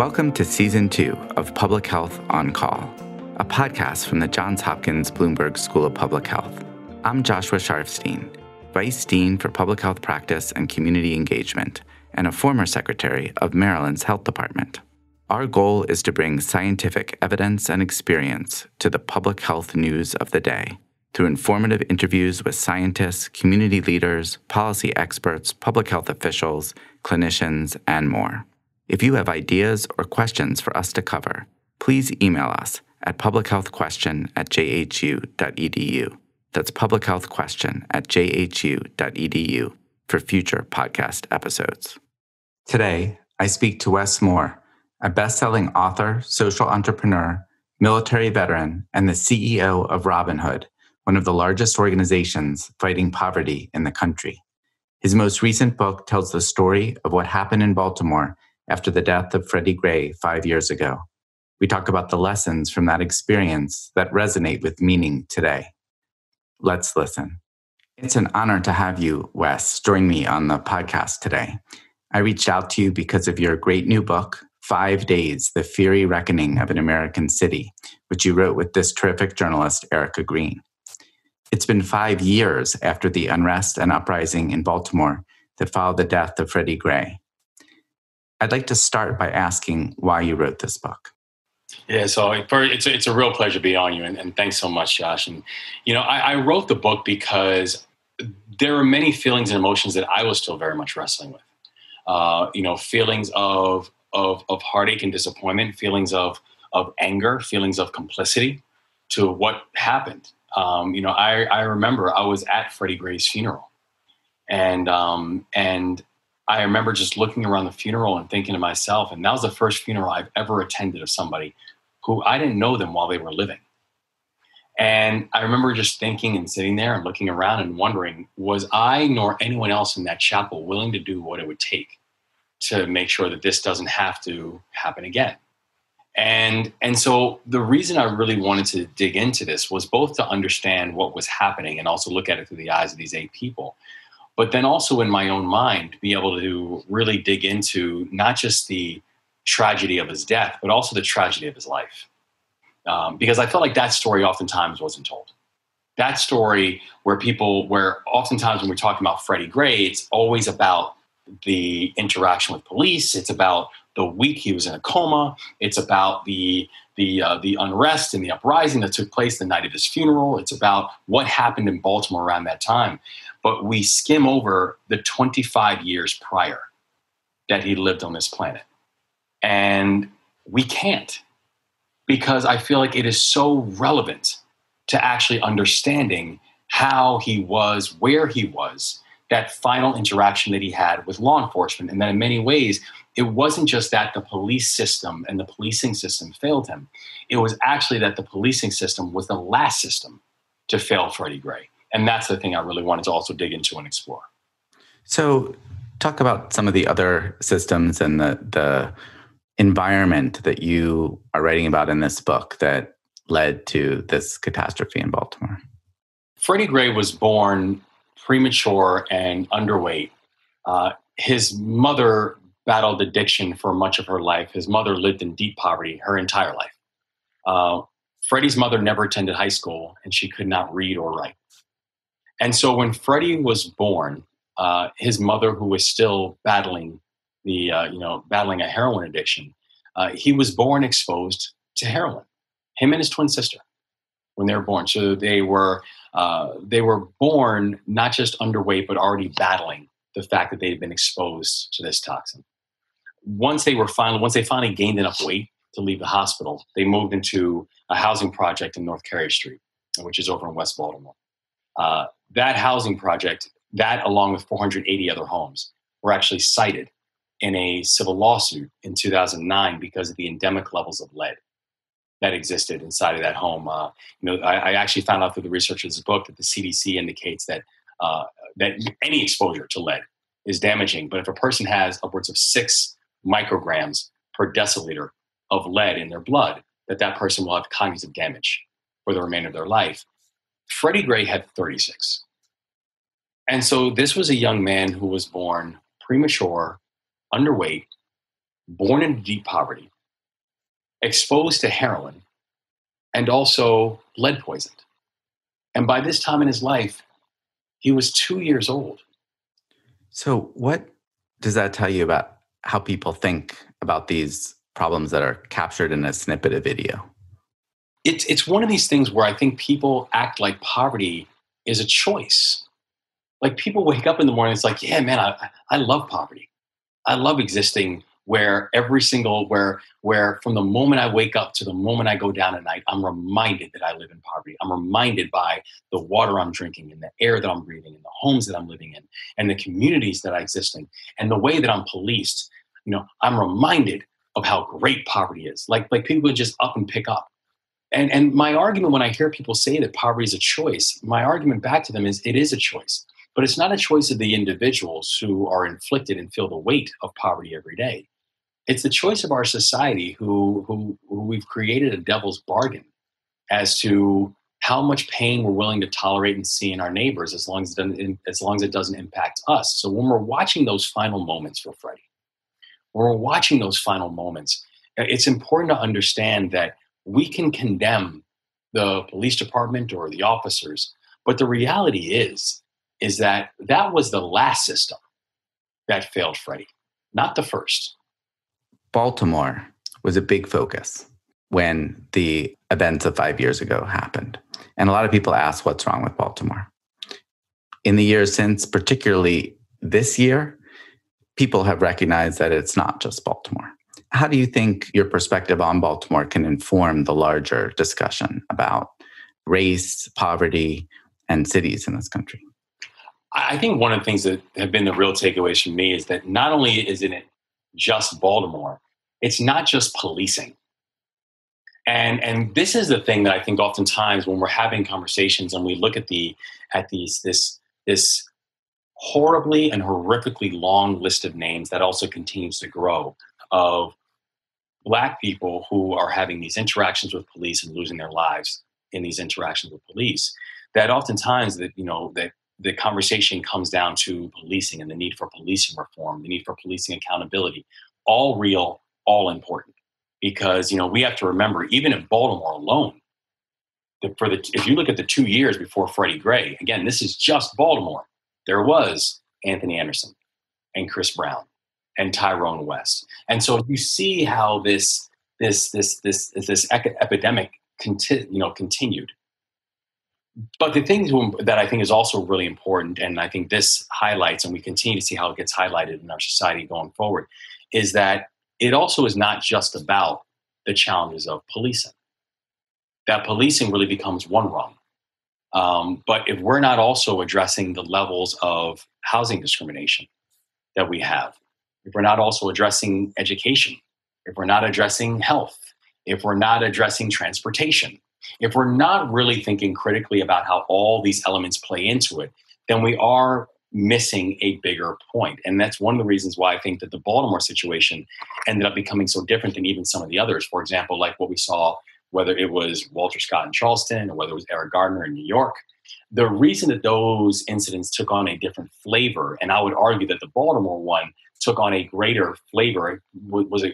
Welcome to Season 2 of Public Health On Call, a podcast from the Johns Hopkins Bloomberg School of Public Health. I'm Joshua Sharfstein, Vice Dean for Public Health Practice and Community Engagement, and a former secretary of Maryland's Health Department. Our goal is to bring scientific evidence and experience to the public health news of the day through informative interviews with scientists, community leaders, policy experts, public health officials, clinicians, and more. If you have ideas or questions for us to cover, please email us at publichealthquestion@jhu.edu. That's publichealthquestion@jhu.edu for future podcast episodes. Today, I speak to Wes Moore, a best-selling author, social entrepreneur, military veteran, and the CEO of Robinhood, one of the largest organizations fighting poverty in the country. His most recent book tells the story of what happened in Baltimore after the death of Freddie Gray 5 years ago. We talk about the lessons from that experience that resonate with meaning today. Let's listen. It's an honor to have you, Wes, join me on the podcast today. I reached out to you because of your great new book, 5 Days, The Fiery Reckoning of an American City, which you wrote with this terrific journalist, Erica Green. It's been 5 years after the unrest and uprising in Baltimore that followed the death of Freddie Gray. I'd like to start by asking why you wrote this book. Yeah, so it's a real pleasure to be on you, and thanks so much, Josh. And you know, I wrote the book because there were many feelings and emotions that I was still very much wrestling with. You know, feelings of heartache and disappointment, feelings of anger, feelings of complicity to what happened. You know, I remember I was at Freddie Gray's funeral, and I remember just looking around the funeral and thinking to myself, and that was the first funeral I've ever attended of somebody who I didn't know them while they were living. And I remember just thinking and sitting there and looking around and wondering, was I nor anyone else in that chapel willing to do what it would take to make sure that this doesn't have to happen again? And so the reason I really wanted to dig into this was both to understand what was happening and also look at it through the eyes of these 8 people, but then also in my own mind, be able to really dig into not just the tragedy of his death, but also the tragedy of his life. Because I felt like that story oftentimes wasn't told. That story where oftentimes when we're talking about Freddie Gray, it's always about the interaction with police. It's about the week he was in a coma. It's about the unrest and the uprising that took place the night of his funeral. It's about what happened in Baltimore around that time. But we skim over the 25 years prior that he lived on this planet. And we can't, because I feel like it is so relevant to actually understanding how he was, where he was, that final interaction that he had with law enforcement. And that in many ways, it wasn't just that the police system and the policing system failed him. It was actually that the policing system was the last system to fail Freddie Gray. And that's the thing I really wanted to also dig into and explore. So talk about some of the other systems and the environment that you are writing about in this book that led to this catastrophe in Baltimore. Freddie Gray was born premature and underweight. His mother battled addiction for much of her life. His mother lived in deep poverty her entire life. Freddie's mother never attended high school, and she could not read or write. And so when Freddie was born, his mother, who was still battling a heroin addiction, he was born exposed to heroin. Him and his twin sister, when they were born. So they were born not just underweight, but already battling the fact that they had been exposed to this toxin. Once they finally gained enough weight to leave the hospital, they moved into a housing project in North Carey Street, which is over in West Baltimore. That housing project, that along with 480 other homes, were actually cited in a civil lawsuit in 2009 because of the endemic levels of lead that existed inside of that home. I actually found out through the research of this book that the CDC indicates that any exposure to lead is damaging. But if a person has upwards of 6 micrograms per deciliter of lead in their blood, that person will have cognitive damage for the remainder of their life. Freddie Gray had 36. And so this was a young man who was born premature, underweight, born into deep poverty, exposed to heroin, and also lead poisoned. And by this time in his life, he was 2 years old. So what does that tell you about how people think about these problems that are captured in a snippet of video? It's one of these things where I think people act like poverty is a choice. Like people wake up in the morning, it's like, yeah, man, I love poverty. I love existing where from the moment I wake up to the moment I go down at night, I'm reminded that I live in poverty. I'm reminded by the water I'm drinking and the air that I'm breathing and the homes that I'm living in and the communities that I exist in and the way that I'm policed. You know, I'm reminded of how great poverty is. Like people just up and pick up. And my argument when I hear people say that poverty is a choice, my argument back to them is it is a choice. But it's not a choice of the individuals who are inflicted and feel the weight of poverty every day. It's the choice of our society who we've created a devil's bargain as to how much pain we're willing to tolerate and see in our neighbors as long as it doesn't impact us. So when we're watching those final moments for Freddie, it's important to understand that we can condemn the police department or the officers, but the reality is that was the last system that failed Freddie, not the first. Baltimore was a big focus when the events of 5 years ago happened. And a lot of people ask, what's wrong with Baltimore? In the years since, particularly this year, people have recognized that it's not just Baltimore. How do you think your perspective on Baltimore can inform the larger discussion about race, poverty, and cities in this country? I think one of the things that have been the real takeaways for me is that not only is it just Baltimore, it's not just policing. And this is the thing that I think oftentimes when we're having conversations and we look at this horribly and horrifically long list of names that also continues to grow of Black people who are having these interactions with police and losing their lives in these interactions with police, that oftentimes that the conversation comes down to policing and the need for policing reform, the need for policing accountability, all real, all important. Because, we have to remember, even in Baltimore alone, if you look at the 2 years before Freddie Gray, again, this is just Baltimore, there was Anthony Anderson and Chris Brown and Tyrone West. And so you see how this epidemic continued. But the thing that I think is also really important, and I think this highlights, and we continue to see how it gets highlighted in our society going forward, is that it also is not just about the challenges of policing. That policing really becomes one rung. But if we're not also addressing the levels of housing discrimination that we have, if we're not also addressing education, if we're not addressing health, if we're not addressing transportation, if we're not really thinking critically about how all these elements play into it, then we are missing a bigger point. And that's one of the reasons why I think that the Baltimore situation ended up becoming so different than even some of the others. For example, like what we saw, whether it was Walter Scott in Charleston or whether it was Eric Garner in New York. The reason that those incidents took on a different flavor, and I would argue that the Baltimore one took on a greater flavor,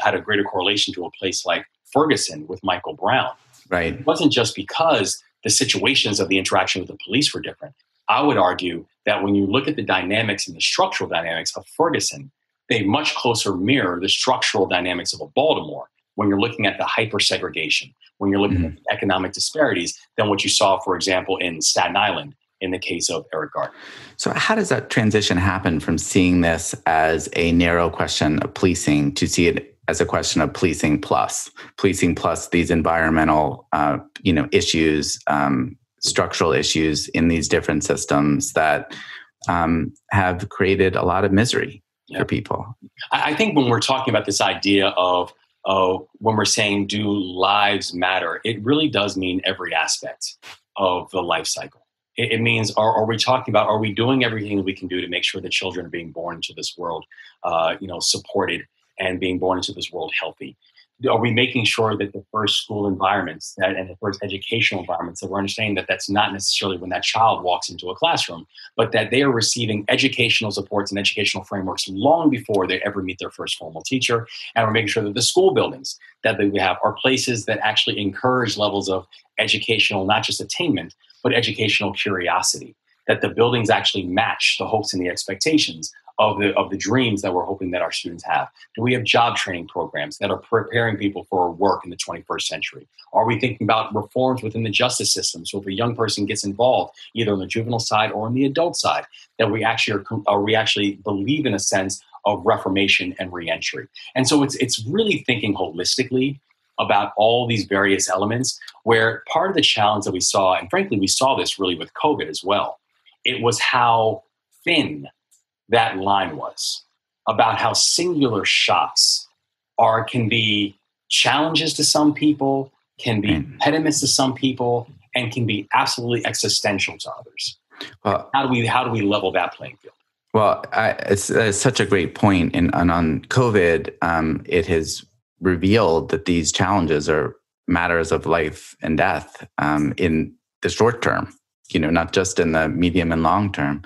had a greater correlation to a place like Ferguson with Michael Brown. Right. It wasn't just because the situations of the interaction with the police were different. I would argue that when you look at the dynamics and the structural dynamics of Ferguson, they much closer mirror the structural dynamics of a Baltimore when you're looking at the hyper-segregation, when you're looking at the economic disparities than what you saw, for example, in Staten Island in the case of Eric Garner. So how does that transition happen from seeing this as a narrow question of policing to see it as a question of policing plus these environmental, issues, structural issues in these different systems that have created a lot of misery for people? I think when we're talking about this idea of when we're saying do lives matter, it really does mean every aspect of the life cycle. It means, are we talking about, are we doing everything that we can do to make sure that children are being born into this world, supported, and being born into this world healthy? are we making sure that the first school environments and the first educational environments, that we're understanding that that's not necessarily when that child walks into a classroom, but that they are receiving educational supports and educational frameworks long before they ever meet their first formal teacher. And we're making sure that the school buildings that we have are places that actually encourage levels of educational, not just attainment, but educational curiosity, that the buildings actually match the hopes and the expectations of the dreams that we're hoping that our students have. Do we have job training programs that are preparing people for work in the 21st century? Are we thinking about reforms within the justice system? So if a young person gets involved, either on the juvenile side or on the adult side, that we actually believe in a sense of reformation and reentry. And so it's really thinking holistically about all these various elements, where part of the challenge that we saw, and frankly, we saw this really with COVID as well, it was how thin that line was, about how singular shocks can be challenges to some people, can be impediments to some people, and can be absolutely existential to others. Well, how do we level that playing field? Well, it's such a great point. And on COVID, it has revealed that these challenges are matters of life and death in the short term, not just in the medium and long term.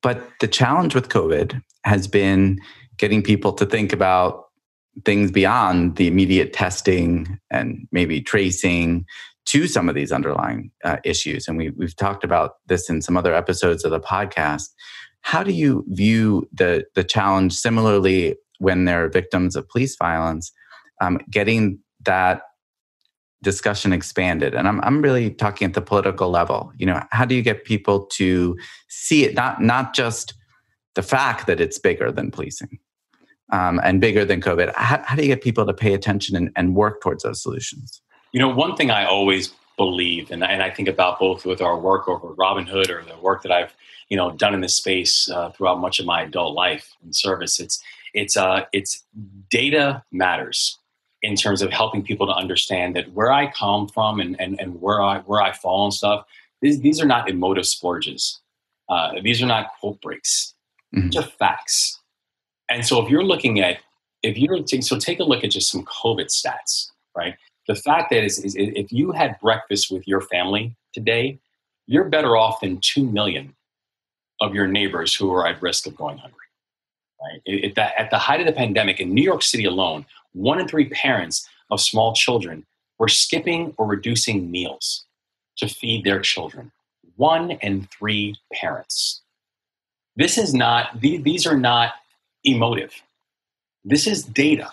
But the challenge with COVID has been getting people to think about things beyond the immediate testing and maybe tracing to some of these underlying issues. And we've talked about this in some other episodes of the podcast. How do you view the challenge similarly when they're victims of police violence, getting that discussion expanded? And I'm really talking at the political level. How do you get people to see it, not just the fact that it's bigger than policing and bigger than COVID? How do you get people to pay attention and work towards those solutions? One thing I always believe, and I think about both with our work over at Robinhood or the work that I've done in this space throughout much of my adult life and service, it's data matters in terms of helping people to understand that where I come from and where I fall and stuff, these are not emotive splurges. These are not quote breaks. Mm-hmm. These are facts. And so take a look at just some COVID stats, right? The fact that is if you had breakfast with your family today, you're better off than 2 million of your neighbors who are at risk of going hungry. Right? At the height of the pandemic in New York City alone, 1 in 3 parents of small children were skipping or reducing meals to feed their children. 1 in 3 parents. These are not emotive. This is data.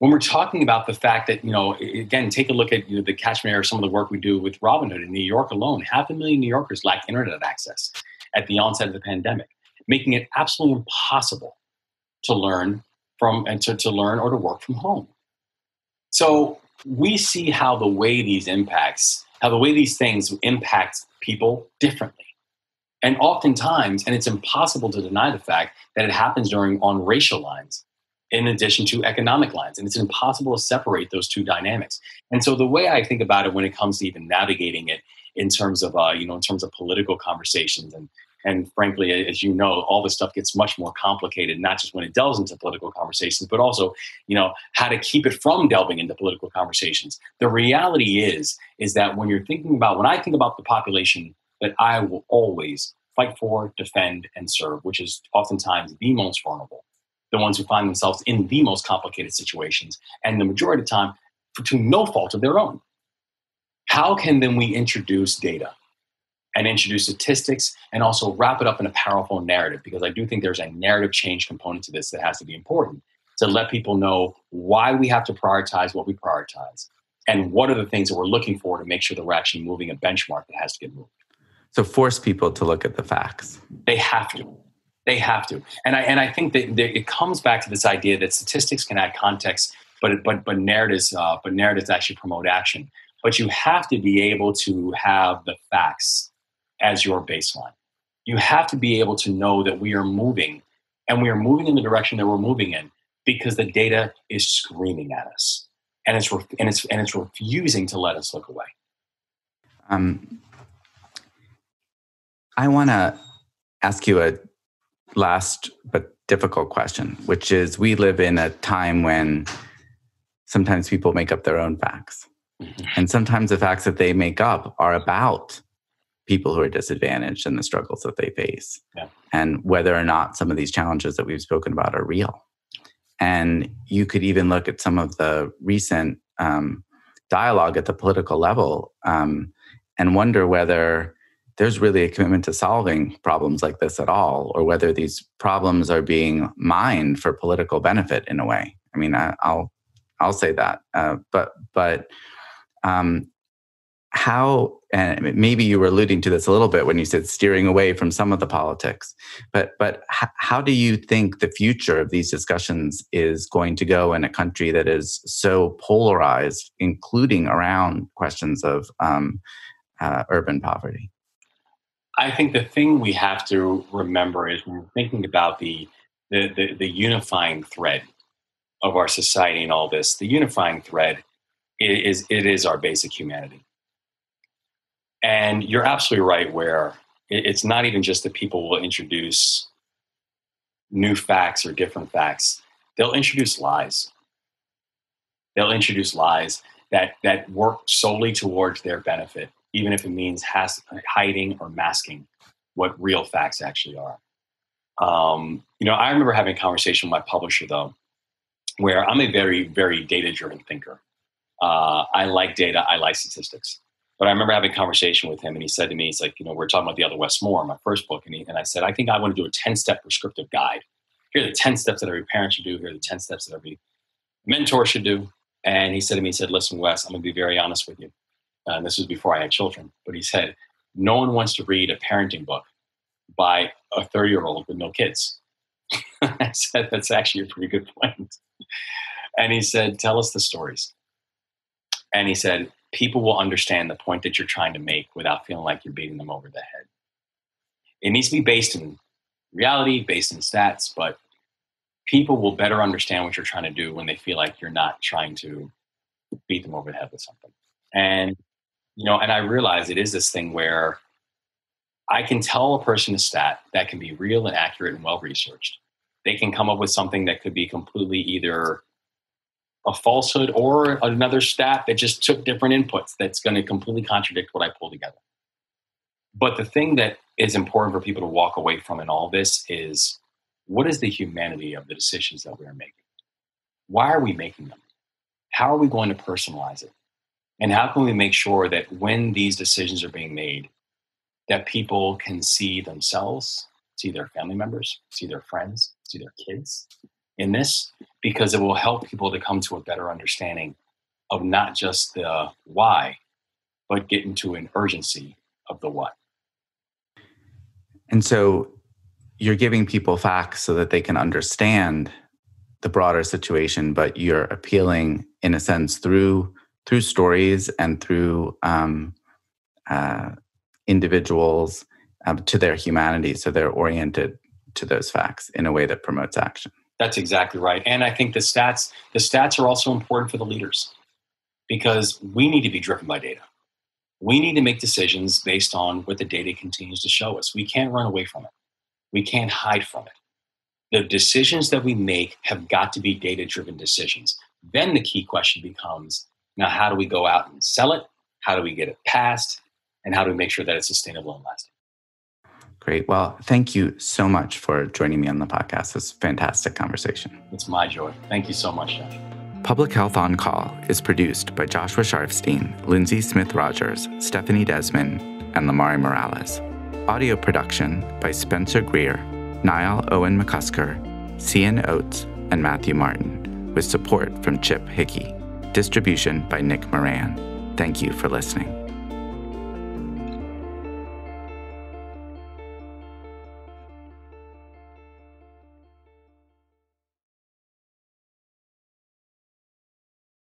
When we're talking about the fact that, again, take a look at the catchment area, some of the work we do with Robinhood in New York alone, 500,000 New Yorkers lack internet access at the onset of the pandemic, making it absolutely impossible to learn or to work from home. So we see how the way these things impact people differently. And oftentimes, and it's impossible to deny the fact that it happens on racial lines in addition to economic lines. And it's impossible to separate those two dynamics. And so the way I think about it when it comes to even navigating it in terms of, in terms of political conversations and frankly, as you know, all this stuff gets much more complicated, not just when it delves into political conversations, but also, how to keep it from delving into political conversations. The reality is that when I think about the population that I will always fight for, defend, and serve, which is oftentimes the most vulnerable, the ones who find themselves in the most complicated situations, and the majority of the time, to no fault of their own. How can then we introduce data? And introduce statistics and also wrap it up in a powerful narrative, because I do think there's a narrative change component to this that has to be important to let people know why we have to prioritize what we prioritize and what are the things that we're looking for to make sure that we're actually moving a benchmark that has to get moved. So force people to look at the facts. They have to. And I think that it comes back to this idea that statistics can add context, but narratives actually promote action. But you have to be able to have the facts as your baseline. You have to be able to know that we are moving in the direction that we're moving in, because the data is screaming at us and it's refusing to let us look away. I want to ask you a last but difficult question, which is we live in a time when sometimes people make up their own facts. Mm-hmm. And sometimes the facts that they make up are about people who are disadvantaged and the struggles that they face, yeah, and whether or not some of these challenges that we've spoken about are real. And you could even look at some of the recent dialogue at the political level and wonder whether there's really a commitment to solving problems like this at all, or whether these problems are being mined for political benefit in a way. I mean, I'll say that, but how, and maybe you were alluding to this a little bit when you said steering away from some of the politics, but how do you think the future of these discussions is going to go in a country that is so polarized, including around questions of urban poverty? I think the thing we have to remember is when we're thinking about the unifying thread of our society and all this, the unifying thread is our basic humanity. And you're absolutely right where it's not even just that people will introduce new facts or different facts. They'll introduce lies. They'll introduce lies that work solely towards their benefit, even if it means hiding or masking what real facts actually are. I remember having a conversation with my publisher, though, where I'm a very, very data-driven thinker. I like data. I like statistics. But I remember having a conversation with him, and he said to me, he's like, we're talking about The Other Wes Moore, my first book. And I said, I think I want to do a 10-step prescriptive guide. Here are the 10 steps that every parent should do. Here are the 10 steps that every mentor should do. And he said to me, he said, listen, Wes, I'm going to be very honest with you. And this was before I had children. But he said, no one wants to read a parenting book by a 30-year-old with no kids. I said, that's actually a pretty good point. And he said, tell us the stories. And he said, people will understand the point that you're trying to make without feeling like you're beating them over the head. It needs to be based in reality, based in stats, but people will better understand what you're trying to do when they feel like you're not trying to beat them over the head with something. And, and I realize it is this thing where I can tell a person a stat that can be real and accurate and well-researched. They can come up with something that could be completely either a falsehood or another stat that just took different inputs that's going to completely contradict what I pulled together. But the thing that is important for people to walk away from in all this is, what is the humanity of the decisions that we're making? Why are we making them? How are we going to personalize it? And how can we make sure that when these decisions are being made, that people can see themselves, see their family members, see their friends, see their kids in this, because it will help people to come to a better understanding of not just the why, but get into an urgency of the what. And so you're giving people facts so that they can understand the broader situation, but you're appealing, in a sense, through stories and through individuals to their humanity, so they're oriented to those facts in a way that promotes action. That's exactly right. And I think the stats are also important for the leaders, because we need to be driven by data. We need to make decisions based on what the data continues to show us. We can't run away from it. We can't hide from it. The decisions that we make have got to be data-driven decisions. Then the key question becomes, now how do we go out and sell it? How do we get it passed? And how do we make sure that it's sustainable and lasting? Great. Well, thank you so much for joining me on the podcast. It's a fantastic conversation. It's my joy. Thank you so much, Josh. Public Health On Call is produced by Joshua Sharfstein, Lindsay Smith Rogers, Stephanie Desmond, and Lymari Morales. Audio production by Spencer Greer, Niall Owen McCusker, Cian Oates, and Matthew Martin, with support from Chip Hickey. Distribution by Nick Moran. Thank you for listening.